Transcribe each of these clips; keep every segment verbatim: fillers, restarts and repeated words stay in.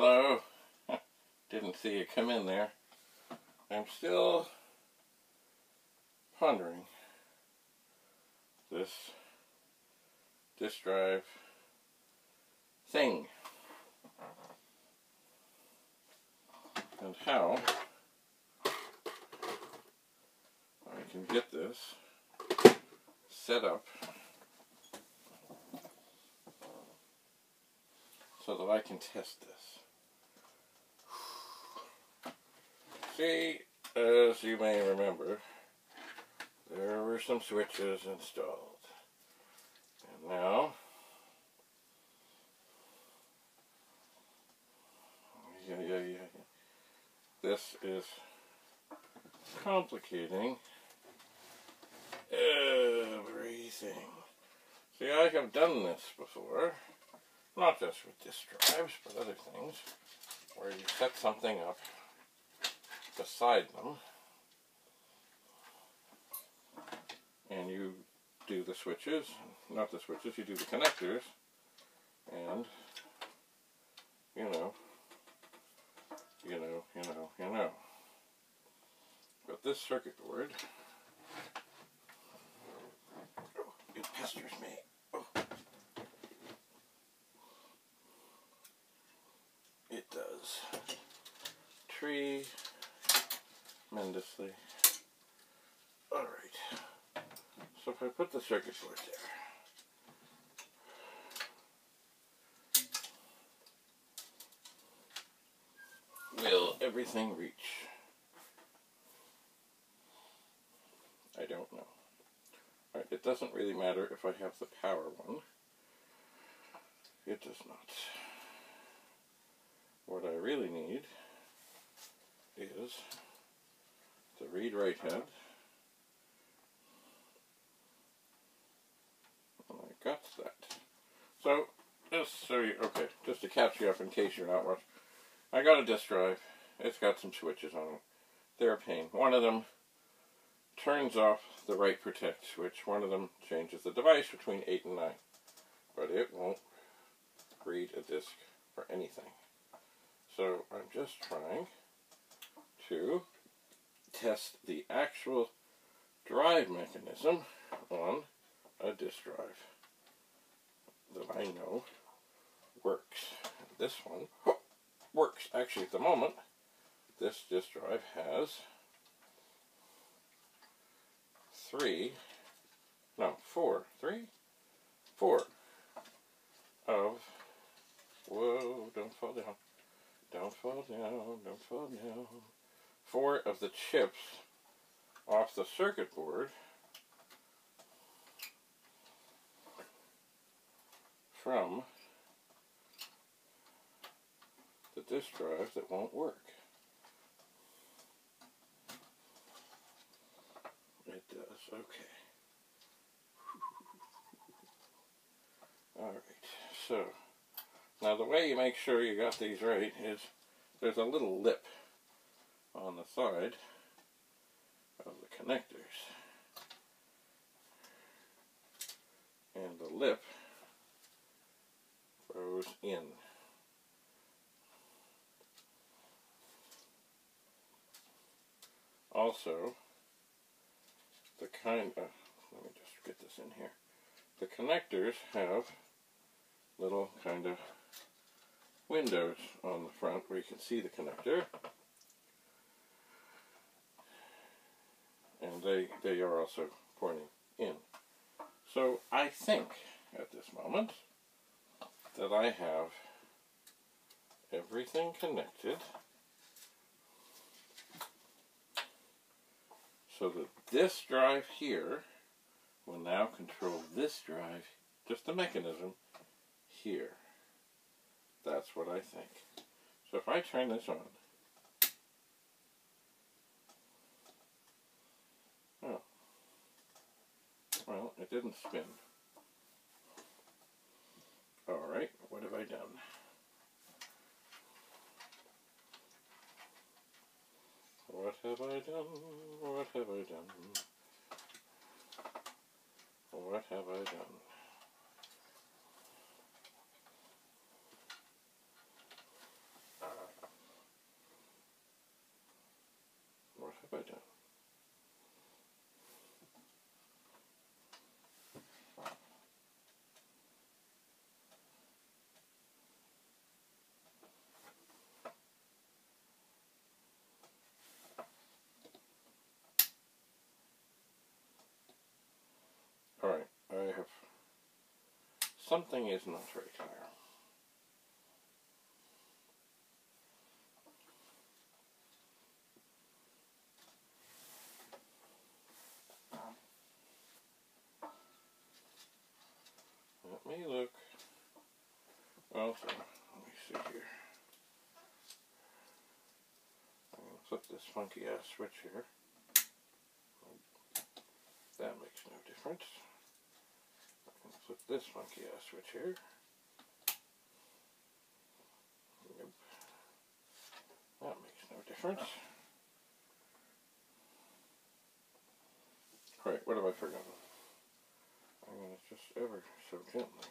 Hello. Didn't see you come in there. I'm still pondering this disk drive thing and how I can get this set up so that I can test this. See, as you may remember, there were some switches installed, and now yeah, yeah, yeah. this is complicating everything. See, I have done this before, not just with disk drives, but other things, where you set something up beside them, and you do the switches, not the switches, you do the connectors, and, you know, you know, you know, you know. But this circuit board, oh, it pesters me. Oh. It does tremendously. All right. So if I put the circuit board there, will everything reach? I don't know. All right, it doesn't really matter if I have the power one. It does not. What I really need is the read-write head. Got that. So, just so you, okay, just to catch you up in case you're not watching, I got a disk drive. It's got some switches on them. They're a pain. One of them turns off the write protect switch. One of them changes the device between eight and nine. But it won't read a disk or anything. So, I'm just trying to test the actual drive mechanism on a disk drive that I know works. This one works. Actually, at the moment, this disk drive has three, no, four, three, four of, whoa, don't fall down, don't fall down, don't fall down, four of the chips off the circuit board from the disk drive that won't work. It does, okay. Alright, so now the way you make sure you got these right is there's a little lip on the side of the connectors, and the lip goes in. Also, the kind of, let me just get this in here, the connectors have little kind of windows on the front where you can see the connector, and they, they are also pointing in. So I think at this moment that I have everything connected so that this drive here will now control this drive, just the mechanism here. That's what I think. So if I turn this on, oh, well, it didn't spin. Alright, what have I done? What have I done? What have I done? What have I done? have, something is not right here. Let me look. Also, let me see here. I'm going to flip this funky ass switch here. That makes no difference. I'm going to flip this funky ass switch here. Nope. That makes no difference. Alright, what have I forgotten? I'm going to just ever so gently.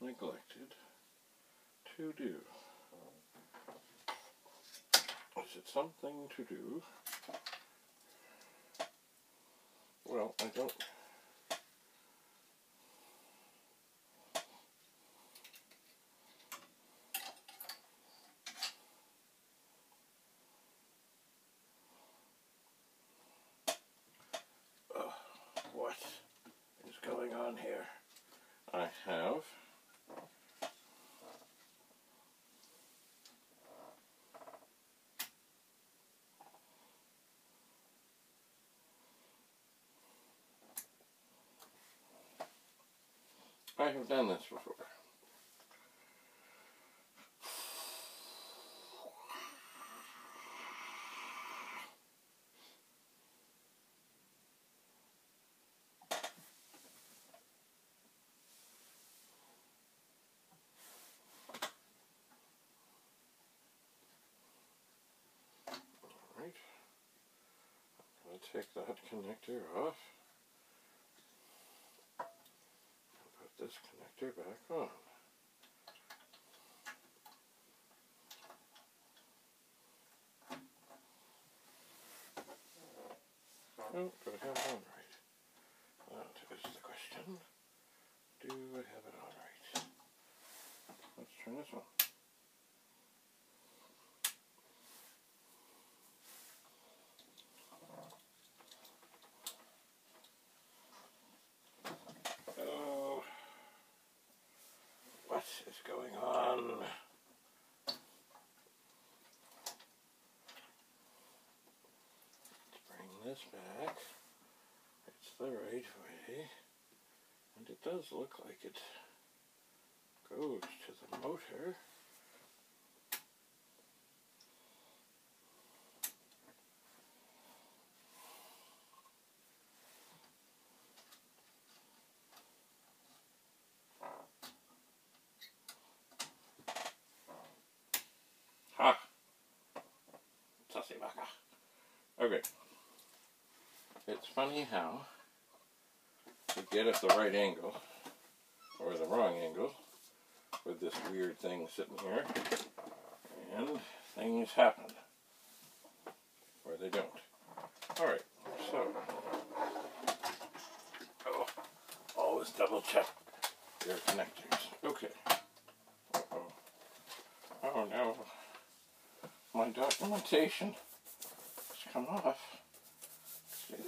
Neglected to do. Is it something to do? Well, I don't. Uh, what is going on here? I have. I have done this before. All right. I'm going to take that connector off. This connector back on. Oh, do I have it on right? That is the question. Do I have it on right? Let's try this one. Going on. Let's bring this back. It's the right way, and it does look like it goes to the motor. Okay, it's funny how you get at the right angle, or the wrong angle, with this weird thing sitting here, and things happen, or they don't. Alright, so, oh, always double check your connectors. Okay, uh-oh, oh no, my documentation. Come off. Stay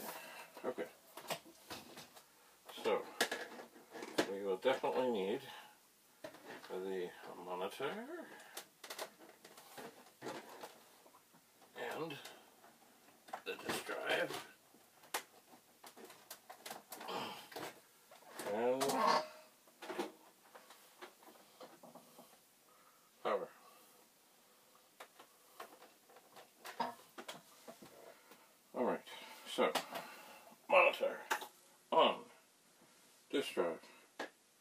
there. Okay. So, we will definitely need the monitor and the disk drive and power. So, monitor, on, disk drive,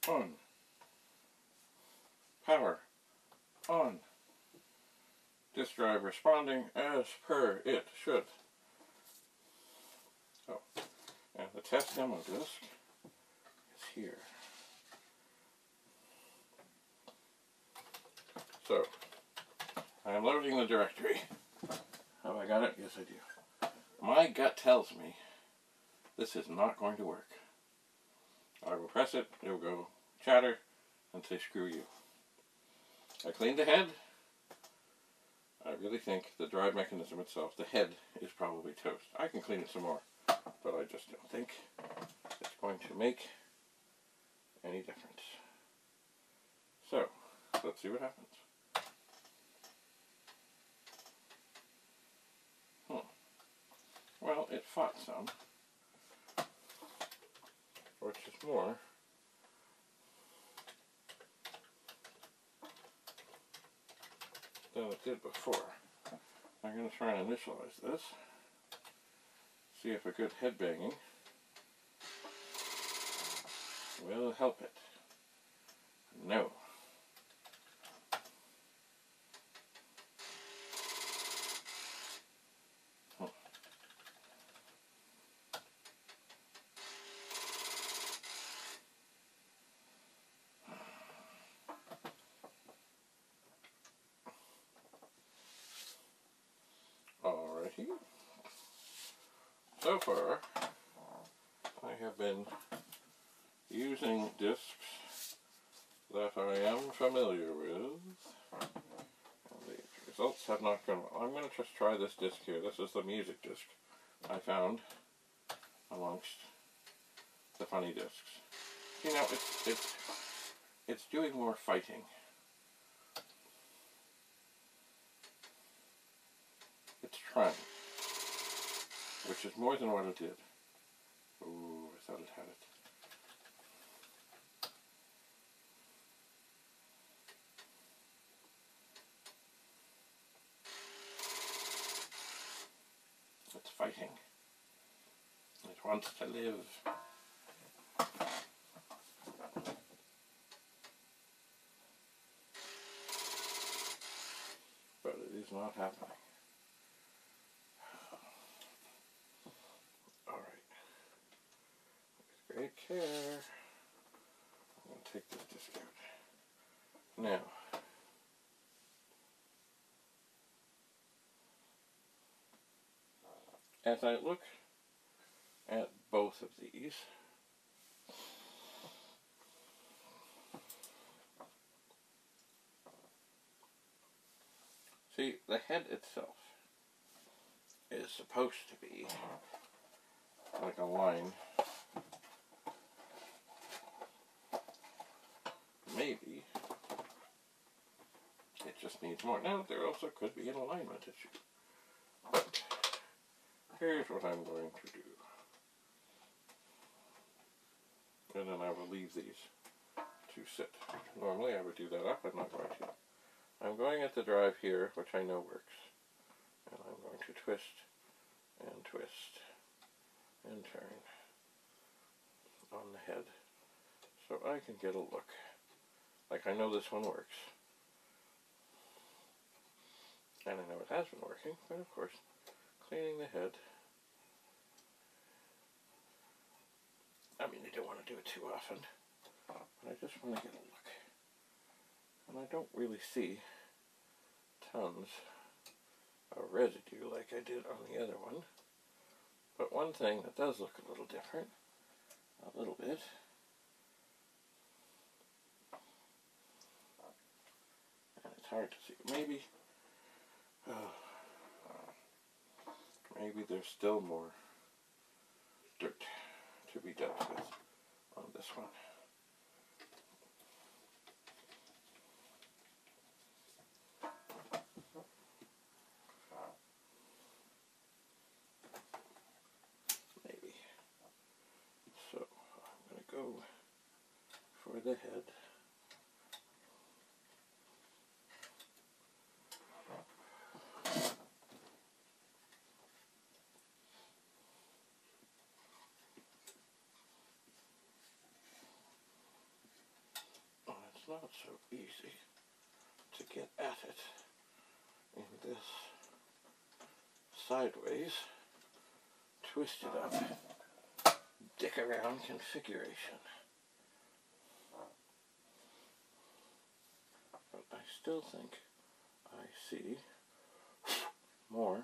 on, power, on, disk drive responding as per it should. Oh, and the test demo disk is here. I'm loading the directory. Have I got it? Yes, I do. My gut tells me this is not going to work. I will press it, it will go chatter, and say screw you. I cleaned the head. I really think the drive mechanism itself, the head, is probably toast. I can clean it some more, but I just don't think it's going to make any difference. So, let's see what happens. Hmm. Well, it fought some, which is more. Than it did before. I'm going to try and initialize this. See if a good head banging will help it. No. Huh. Alrighty. So far, I have been using discs that I am familiar with. The results have not gone well. I'm going to just try this disc here. This is the music disc I found amongst the funny discs. You know, it's it's it's doing more fighting. It's trying, which is more than what it did. Ooh, I thought it had it. It's fighting. It wants to live. But it is not happening. Alright. With great care, I'm going to take this disc out. Now. As I look at both of these, see, the head itself is supposed to be like a line, maybe it just needs more. Now there also could be an alignment issue, but here's what I'm going to do. And then I will leave these to sit. Normally I would do that up, I'm not going to. I'm going at the drive here, which I know works. And I'm going to twist, and twist, and turn on the head. So I can get a look. Like I know this one works. And I know it has been working, but of course, cleaning the head. I mean, you don't want to do it too often, but I just want to get a look. And I don't really see tons of residue like I did on the other one. But one thing that does look a little different, a little bit, and it's hard to see. Maybe, oh, Maybe there's still more dirt to be dealt with on this one. Maybe. So I'm going to go for the head. Not so easy to get at it in this sideways, twist it up, dick around configuration. But I still think I see more.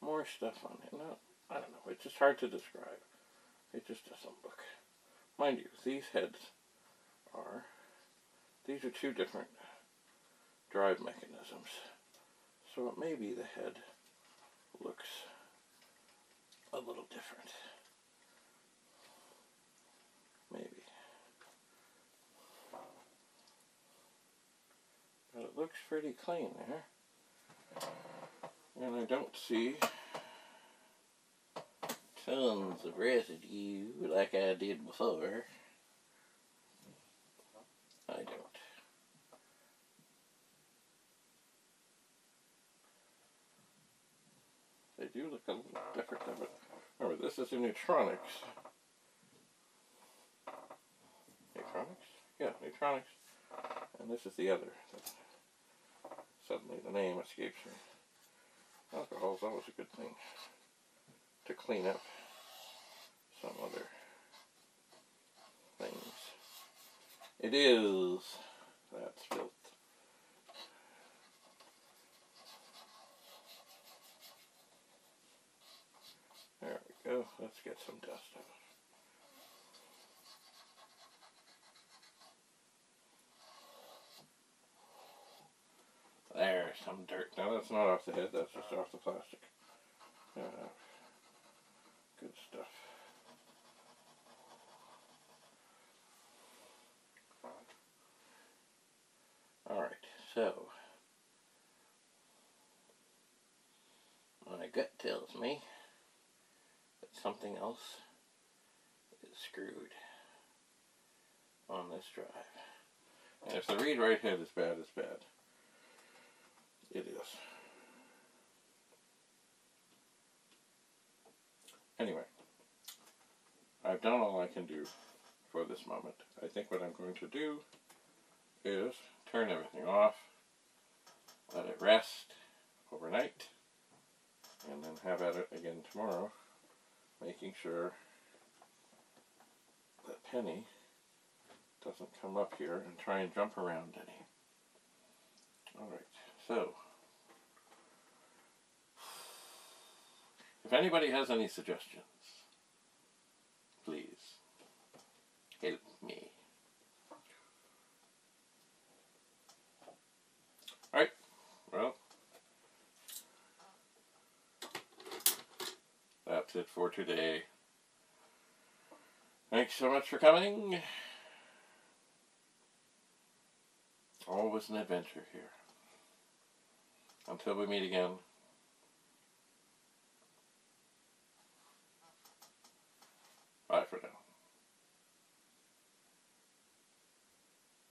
More stuff on it. No, I don't know. It's just hard to describe. It just doesn't look. Mind you, these heads are, these are two different drive mechanisms. So it may be the head looks a little different. Maybe. But it looks pretty clean there. And I don't see tons of residue like I did before. I don't. They do look a little different, but remember, this is a Neutronics. Neutronics? Yeah, Neutronics. And this is the other. Suddenly the name escapes me. Alcohol is always a good thing to clean up some other things. It is. That's filth. There we go. Let's get some dust out. There's some dirt. Now that's not off the head, that's just off the plastic. Uh, good stuff. Alright, so my gut tells me that something else is screwed on this drive. And if the read right head is bad, it's bad. It is. Anyway, I've done all I can do for this moment. I think what I'm going to do is turn everything off, let it rest overnight, and then have at it again tomorrow, making sure that Penny doesn't come up here and try and jump around any. Alright. So, if anybody has any suggestions, please help me. Alright, well, that's it for today. Thanks so much for coming. Always an adventure here. Until we meet again, bye for now.